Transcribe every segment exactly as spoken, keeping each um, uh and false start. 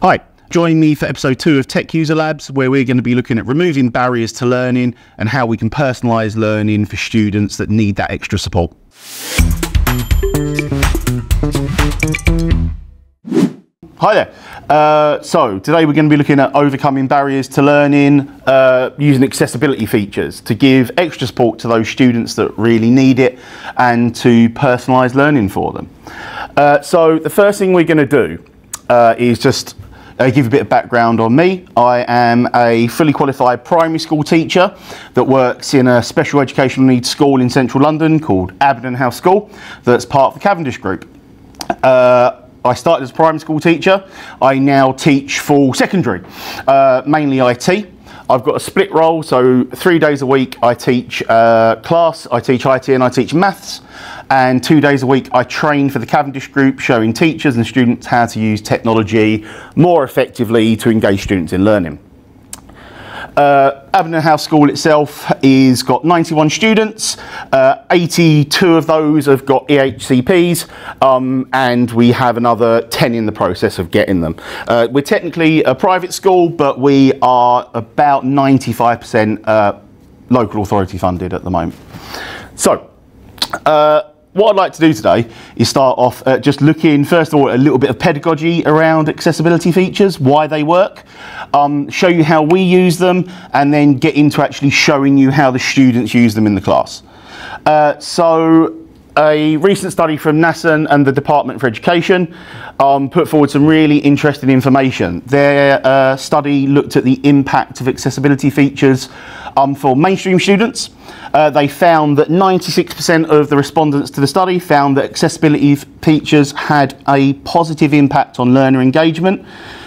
Hi, join me for episode two of Tech User Labs, where we're going to be looking at removing barriers to learning and how we can personalize learning for students that need that extra support. Hi there. Uh, so today we're going to be looking at overcoming barriers to learning uh, using accessibility features to give extra support to those students that really need it and to personalise learning for them. Uh, so the first thing we're going to do uh, is just Uh, give a bit of background on me. I am a fully qualified primary school teacher that works in a special educational needs school in central London called Abingdon House School that's part of the Cavendish group. Uh, I started as a primary school teacher. I now teach full secondary, uh, mainly I T. I've got a split role, so three days a week I teach uh, class, I teach I T and I teach maths, and two days a week I train for the Cavendish group, showing teachers and students how to use technology more effectively to engage students in learning. Uh, Abingdon House School itself is got ninety-one students, uh, eighty-two of those have got E H C Ps, um, and we have another ten in the process of getting them. Uh, we're technically a private school, but we are about ninety-five percent uh, local authority funded at the moment. So, uh, what I'd like to do today is start off uh, just looking, first of all, a little bit of pedagogy around accessibility features, why they work, um, show you how we use them, and then get into actually showing you how the students use them in the class. Uh, so a recent study from NASEN and the Department for Education um, put forward some really interesting information. Their uh, study looked at the impact of accessibility features um, for mainstream students. Uh, they found that ninety-six percent of the respondents to the study found that accessibility features had a positive impact on learner engagement.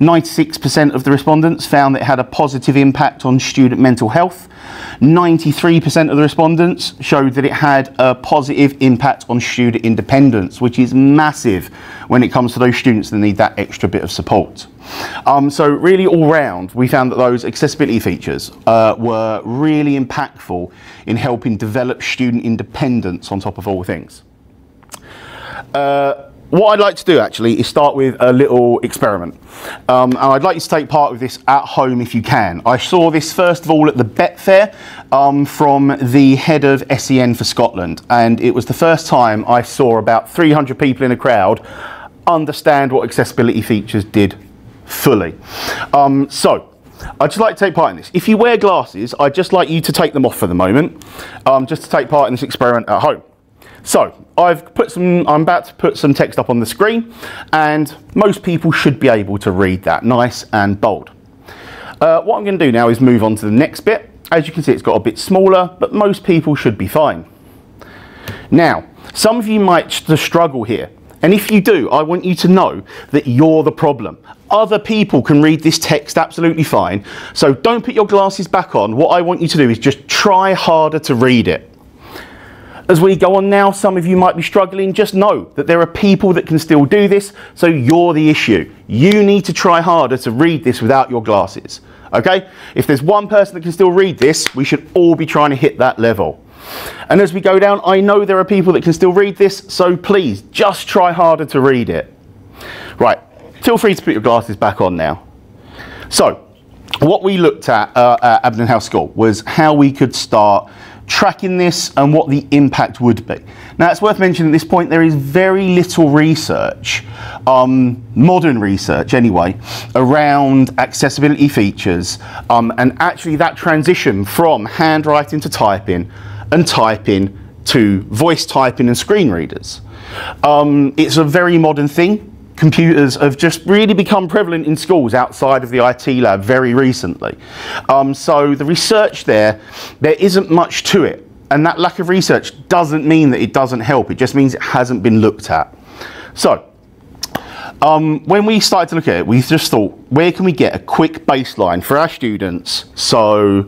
ninety-six percent of the respondents found that it had a positive impact on student mental health. ninety-three percent of the respondents showed that it had a positive impact on student independence, which is massive when it comes to those students that need that extra bit of support. Um, so really all round, we found that those accessibility features uh, were really impactful in helping develop student independence on top of all things. Uh, What I'd like to do actually is start with a little experiment. Um, and I'd like you to take part with this at home if you can. I saw this first of all at the Bett Fair um, from the head of S E N for Scotland. And it was the first time I saw about three hundred people in a crowd understand what accessibility features did fully. Um, so I'd just like to take part in this. If you wear glasses, I'd just like you to take them off for the moment, um, just to take part in this experiment at home. So, I've put some, I'm about to put some text up on the screen, and most people should be able to read that, nice and bold. Uh, what I'm going to do now is move on to the next bit. As you can see, it's got a bit smaller, but most people should be fine. Now, some of you might struggle here, and if you do, I want you to know that you're the problem. Other people can read this text absolutely fine, so don't put your glasses back on. What I want you to do is just try harder to read it. As we go on now, some of you might be struggling. Just know that there are people that can still do this, so you're the issue. You need to try harder to read this without your glasses, okay? If there's one person that can still read this, we should all be trying to hit that level. And as we go down, I know there are people that can still read this, so please, just try harder to read it. Right, feel free to put your glasses back on now. So, what we looked at uh, at Abingdon House School was how we could start tracking this and what the impact would be. Now, it's worth mentioning at this point there is very little research, um, modern research anyway, around accessibility features um, and actually that transition from handwriting to typing and typing to voice typing and screen readers. Um, it's a very modern thing. Computers have just really become prevalent in schools outside of the I T lab very recently. Um, so the research there, there isn't much to it. And that lack of research doesn't mean that it doesn't help. It just means it hasn't been looked at. So um, when we started to look at it, we just thought, where can we get a quick baseline for our students so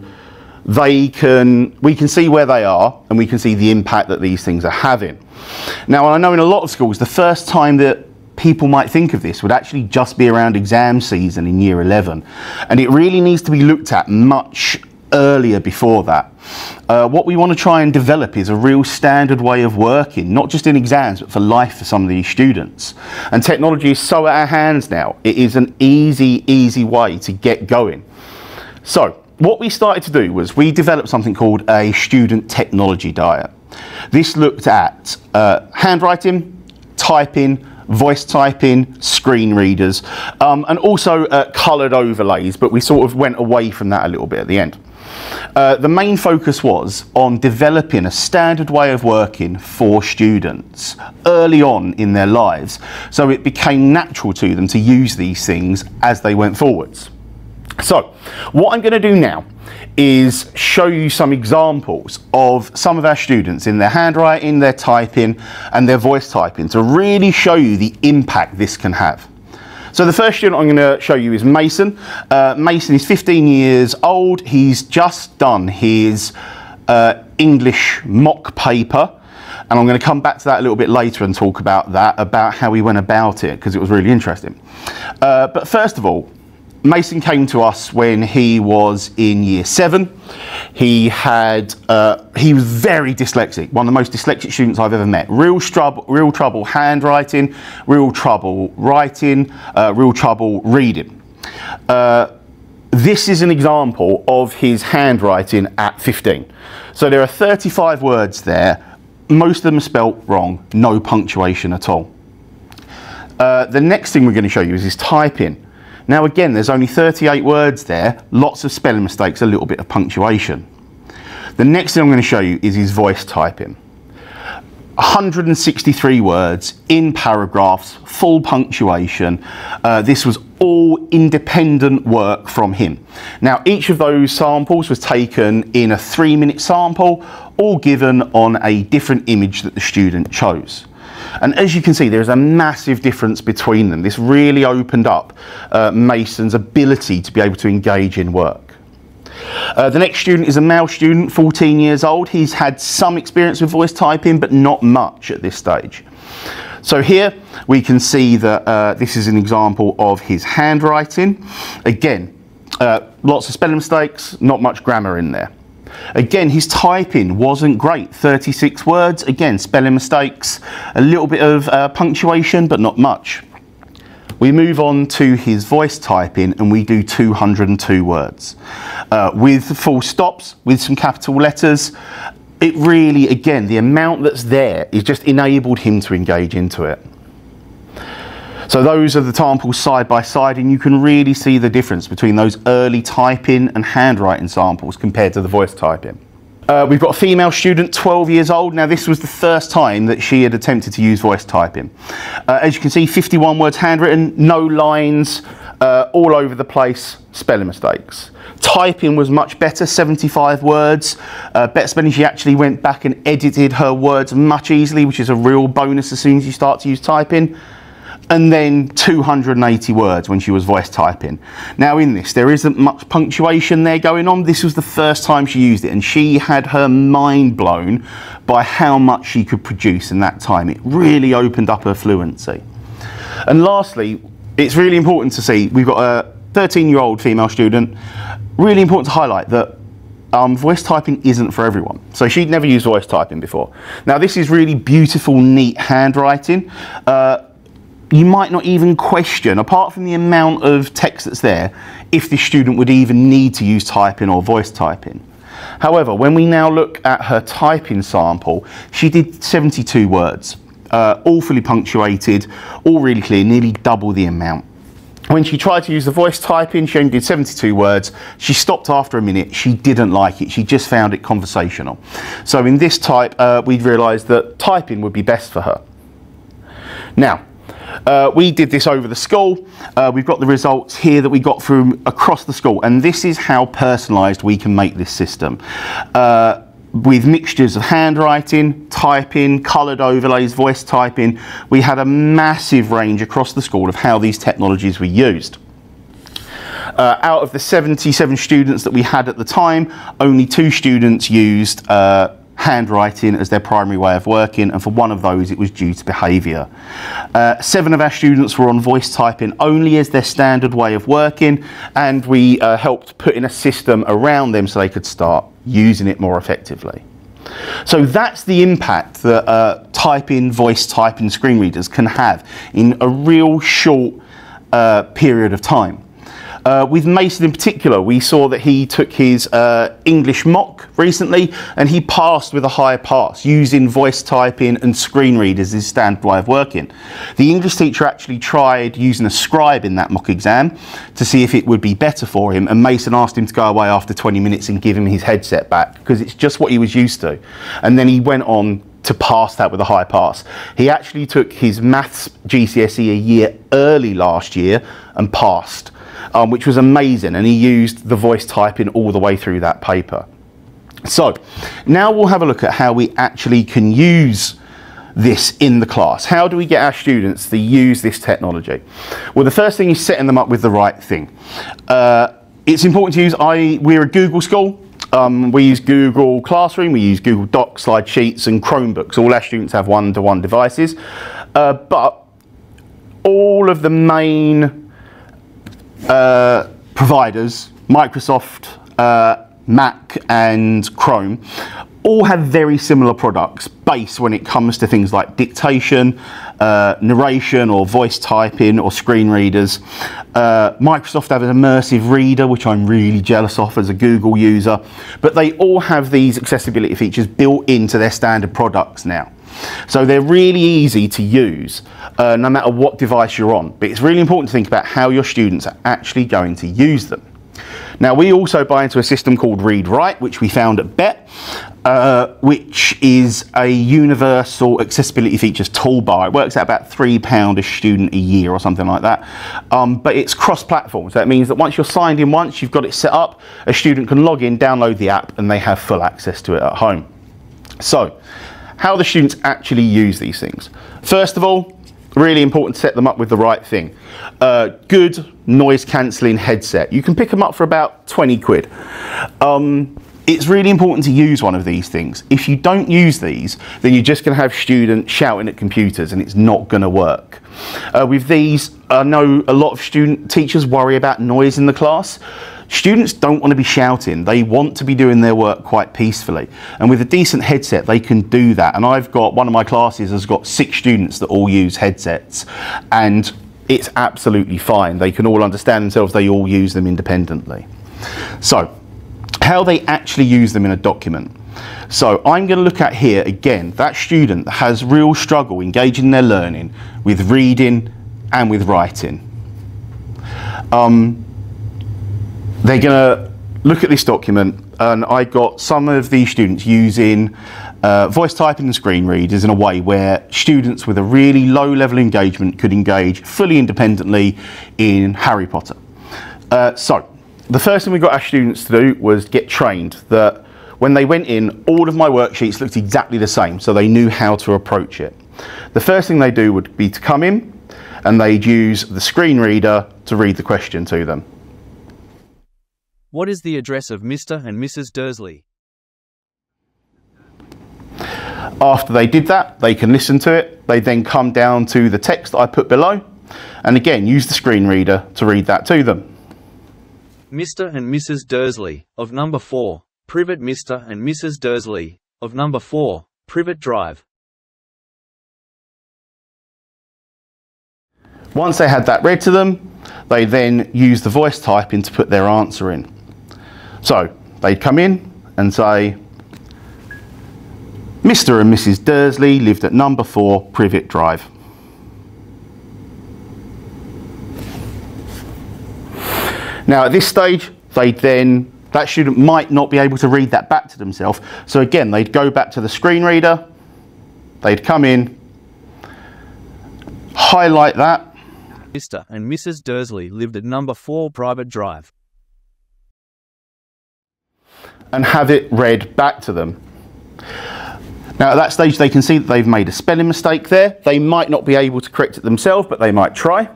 they can, we can see where they are and we can see the impact that these things are having. Now, I know in a lot of schools, the first time that people might think of this would actually just be around exam season in year eleven, and it really needs to be looked at much earlier before that. Uh, what we want to try and develop is a real standard way of working, not just in exams but for life for some of these students. And technology is so at our hands now, it is an easy, easy way to get going. So what we started to do was we developed something called a student technology diet. This looked at uh, handwriting, typing, voice typing, screen readers, um, and also uh, coloured overlays, but we sort of went away from that a little bit at the end. Uh, the main focus was on developing a standard way of working for students early on in their lives, so it became natural to them to use these things as they went forwards. So what I'm going to do now is show you some examples of some of our students in their handwriting, their typing and their voice typing to really show you the impact this can have. So the first student I'm going to show you is Mason. Uh, Mason is fifteen years old. He's just done his uh, English mock paper, and I'm going to come back to that a little bit later and talk about that, about how we went about it, because it was really interesting. Uh, but first of all, Mason came to us when he was in year seven. He had, uh, he was very dyslexic, one of the most dyslexic students I've ever met. Real, strub real trouble handwriting, real trouble writing, uh, real trouble reading. Uh, this is an example of his handwriting at fifteen. So there are thirty-five words there, most of them are spelt wrong, no punctuation at all. Uh, the next thing we're going to show you is his typing. Now again, there's only thirty-eight words there, lots of spelling mistakes, a little bit of punctuation. The next thing I'm going to show you is his voice typing. one hundred sixty-three words in paragraphs, full punctuation. Uh, this was all independent work from him. Now each of those samples was taken in a three minute sample, all given on a different image that the student chose. And as you can see, there is a massive difference between them. This really opened up uh, Mason's ability to be able to engage in work. Uh, the next student is a male student, fourteen years old. He's had some experience with voice typing, but not much at this stage. So here we can see that uh, this is an example of his handwriting. Again, uh, lots of spelling mistakes, not much grammar in there. Again, his typing wasn't great, thirty-six words, again spelling mistakes, a little bit of uh, punctuation but not much. We move on to his voice typing and we do two hundred and two words uh, with full stops, with some capital letters. It really, again, the amount that's there is just enabled him to engage into it. So those are the samples side by side, and you can really see the difference between those early typing and handwriting samples compared to the voice typing. Uh, we've got a female student, twelve years old. Now this was the first time that she had attempted to use voice typing. Uh, as you can see, fifty-one words handwritten, no lines, uh, all over the place, spelling mistakes. Typing was much better, seventy-five words. Uh, Bett Global, she actually went back and edited her words much easily, which is a real bonus as soon as you start to use typing. And then two hundred and eighty words when she was voice typing. Now in this, there isn't much punctuation there going on. This was the first time she used it, and she had her mind blown by how much she could produce in that time. It really opened up her fluency. And lastly, it's really important to see, we've got a thirteen-year-old female student. Really important to highlight that Um, voice typing isn't for everyone, so she'd never used voice typing before. Now this is really beautiful, neat handwriting. Uh, You might not even question, apart from the amount of text that's there, if this student would even need to use typing or voice typing. However, when we now look at her typing sample, she did seventy-two words, uh, all fully punctuated, all really clear, nearly double the amount. When she tried to use the voice typing, she only did seventy-two words. She stopped after a minute. She didn't like it. She just found it conversational. So in this type, uh, we'd realised that typing would be best for her. Now, Uh, we did this over the school. Uh, we've got the results here that we got from across the school, and this is how personalised we can make this system. Uh, with mixtures of handwriting, typing, coloured overlays, voice typing, we had a massive range across the school of how these technologies were used. Uh, out of the seventy-seven students that we had at the time, only two students used uh, handwriting as their primary way of working, and for one of those it was due to behaviour. Uh, seven of our students were on voice typing only as their standard way of working, and we uh, helped put in a system around them so they could start using it more effectively. So that's the impact that uh, typing, voice typing screen readers can have in a real short uh, period of time. Uh, with Mason in particular, we saw that he took his uh, English mock recently and he passed with a high pass using voice typing and screen readers as his standard way of working. The English teacher actually tried using a scribe in that mock exam to see if it would be better for him, and Mason asked him to go away after twenty minutes and give him his headset back because it's just what he was used to. And then he went on to pass that with a high pass. He actually took his maths G C S E a year early last year and passed. Um, which was amazing, and he used the voice typing all the way through that paper. So now we'll have a look at how we actually can use this in the class. How do we get our students to use this technology? Well, the first thing is setting them up with the right thing. Uh, it's important to use, I, we're a Google school. Um, we use Google Classroom, we use Google Docs, slide sheets and Chromebooks. All our students have one-to-one devices, uh, but all of the main Uh, providers, Microsoft, uh, Mac and Chrome, all have very similar products base when it comes to things like dictation, uh, narration or voice typing or screen readers. Uh, Microsoft have an immersive reader, which I'm really jealous of as a Google user, but they all have these accessibility features built into their standard products now. So they're really easy to use uh, no matter what device you're on, but it's really important to think about how your students are actually going to use them. Now we also buy into a system called ReadWrite, which we found at Bett, uh, which is a universal accessibility features toolbar. It works at about three pounds a student a year or something like that, um, but it's cross-platform, so that means that once you're signed in once, you've got it set up, a student can log in, download the app, and they have full access to it at home. So how the students actually use these things. First of all, really important to set them up with the right thing. Uh, good noise cancelling headset. You can pick them up for about twenty quid. Um, it's really important to use one of these things. If you don't use these, then you're just going to have students shouting at computers and it's not going to work. Uh, with these, I know a lot of student teachers worry about noise in the class. Students don't want to be shouting, they want to be doing their work quite peacefully, and with a decent headset they can do that. And I've got, one of my classes has got six students that all use headsets, and it's absolutely fine. They can all understand themselves, they all use them independently. So how they actually use them in a document. So I'm going to look at here again that student that has real struggle engaging their learning with reading and with writing. Um, They're going to look at this document, and I got some of these students using uh, voice typing and screen readers in a way where students with a really low level engagement could engage fully independently in Harry Potter. Uh, so the first thing we got our students to do was get trained that when they went in, all of my worksheets looked exactly the same, so they knew how to approach it. The first thing they do would be to come in and they'd use the screen reader to read the question to them. What is the address of Mister and Missus Dursley? After they did that, they can listen to it. They then come down to the text that I put below and again use the screen reader to read that to them. Mister and Missus Dursley of number four, Privet. Mister and Missus Dursley of number four, Privet Drive. Once they had that read to them, they then use the voice typing to put their answer in. So they'd come in and say, Mister and Missus Dursley lived at number four Privet Drive. Now at this stage, they'd then, that student might not be able to read that back to themselves. So again, they'd go back to the screen reader, they'd come in, highlight that. Mister and Missus Dursley lived at number four Privet Drive. And have it read back to them. Now at that stage they can see that they've made a spelling mistake there. They might not be able to correct it themselves, but they might try.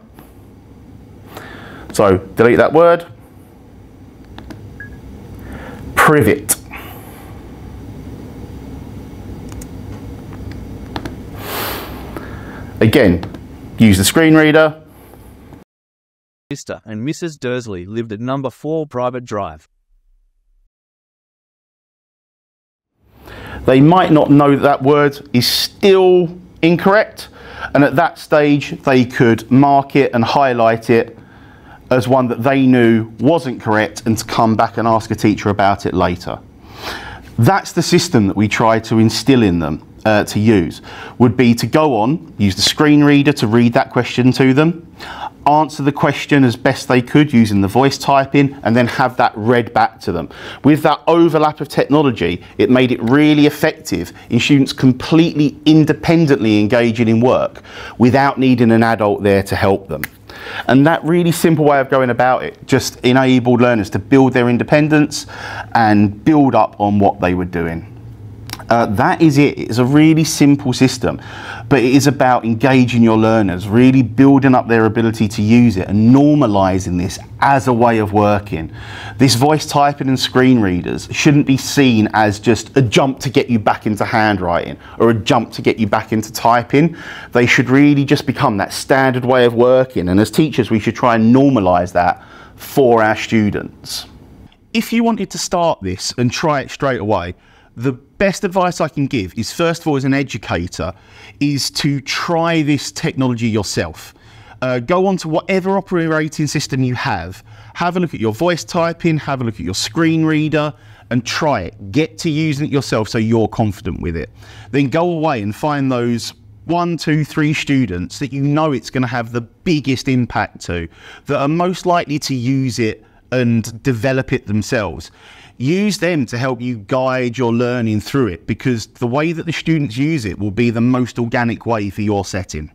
So delete that word. Privet. Again, use the screen reader. Mister and Missus Dursley lived at number four Privet Drive. They might not know that that word is still incorrect, and at that stage they could mark it and highlight it as one that they knew wasn't correct and to come back and ask a teacher about it later. That's the system that we try to instill in them uh, to use, would be to go on, use the screen reader to read that question to them, answer the question as best they could using the voice typing, and then have that read back to them. With that overlap of technology, it made it really effective in students completely independently engaging in work without needing an adult there to help them. And that really simple way of going about it just enabled learners to build their independence and build up on what they were doing. Uh, that is it. It's a really simple system, but it is about engaging your learners, really building up their ability to use it and normalising this as a way of working. This voice typing and screen readers shouldn't be seen as just a jump to get you back into handwriting or a jump to get you back into typing. They should really just become that standard way of working, and as teachers we should try and normalise that for our students. If you wanted to start this and try it straight away, the best advice I can give is, first of all, as an educator, is to try this technology yourself. Uh, go on to whatever operating system you have, have a look at your voice typing, have a look at your screen reader, and try it. Get to using it yourself so you're confident with it. Then go away and find those one, two, three students that you know it's going to have the biggest impact to, that are most likely to use it and develop it themselves. Use them to help you guide your learning through it, because the way that the students use it will be the most organic way for your setting.